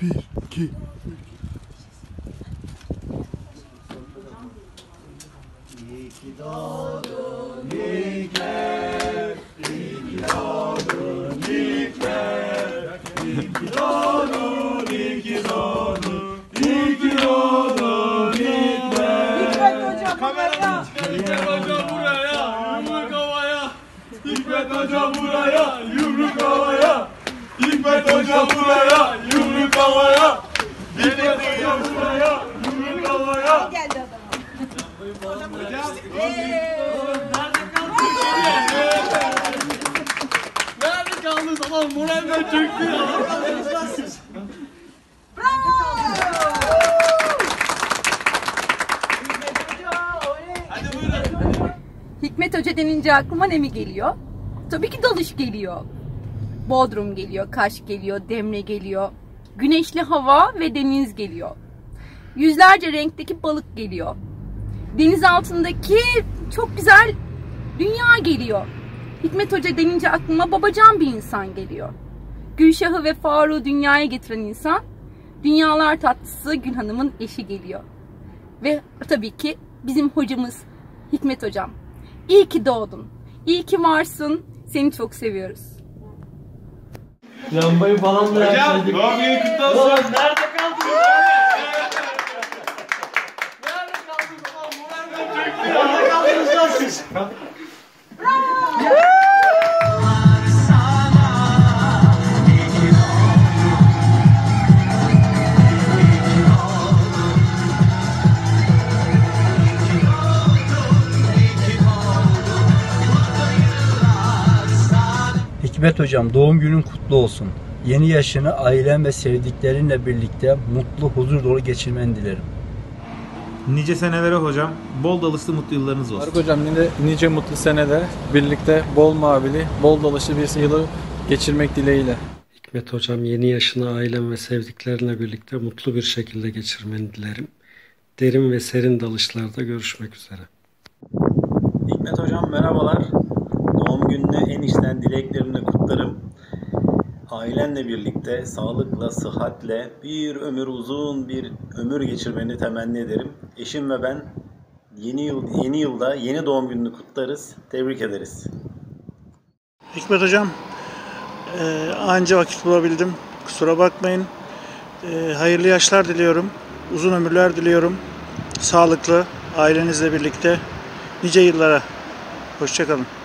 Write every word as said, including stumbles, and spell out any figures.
Bir, iki, üç. İyi ki doğdun Hikmet, iyi ki doğdun Hikmet, iyi ki doğdun, iyi ki doğdun, iyi ki doğdun Hikmet. Hikmet Hoca buraya. Hikmet Hoca buraya, yumruk havaya. Hikmet Hoca buraya, yumruk havaya. Hikmet Hoca buraya, yumruk havaya. Hikmet Hoca buraya, yumruk havaya. Geldi adam. Hocam, nerede kaldın? Nerede kaldın? Adam moralden çöktü. Bravo! Hadi buyurun. Hikmet Hoca denince aklıma ne mi geliyor? Tabii ki dalış geliyor. Bodrum geliyor, Kaş geliyor, Demre geliyor. Güneşli hava ve deniz geliyor. Yüzlerce renkteki balık geliyor. Deniz altındaki çok güzel dünya geliyor. Hikmet Hoca denince aklıma babacan bir insan geliyor. Gülşah'ı ve Faruk'u dünyaya getiren insan, dünyalar tatlısı Gül Hanım'ın eşi geliyor. Ve tabii ki bizim hocamız Hikmet Hocam. İyi ki doğdun, iyi ki varsın, seni çok seviyoruz. Lambayı falan da hocam, doğum günü kutlu olsun. Nerede kaldın? Nerede kaldın? Ulan nerede kaldınız lan siz? Bravo! Hikmet Hocam, doğum günün kutlu olsun. Yeni yaşını ailen ve sevdiklerinle birlikte mutlu, huzur dolu geçirmeni dilerim. Nice senelere hocam, bol dalışlı mutlu yıllarınız olsun. Faruk Hocam, nice mutlu senede birlikte bol mavili, bol dalışlı bir yılı geçirmek dileğiyle. Hikmet Hocam, yeni yaşını ailen ve sevdiklerinle birlikte mutlu bir şekilde geçirmeni dilerim. Derin ve serin dalışlarda görüşmek üzere. Hikmet Hocam, merhabalar. Doğum gününe en içten dileklerimle kutlarım. Ailenle birlikte sağlıkla, sıhhatle bir ömür, uzun bir ömür geçirmeni temenni ederim. Eşim ve ben yeni yıl, yeni yılda yeni doğum gününü kutlarız, tebrik ederiz. Hikmet Hocam, e, anca vakit bulabildim. Kusura bakmayın. E, hayırlı yaşlar diliyorum. Uzun ömürler diliyorum. Sağlıklı, ailenizle birlikte nice yıllara. Hoşça kalın.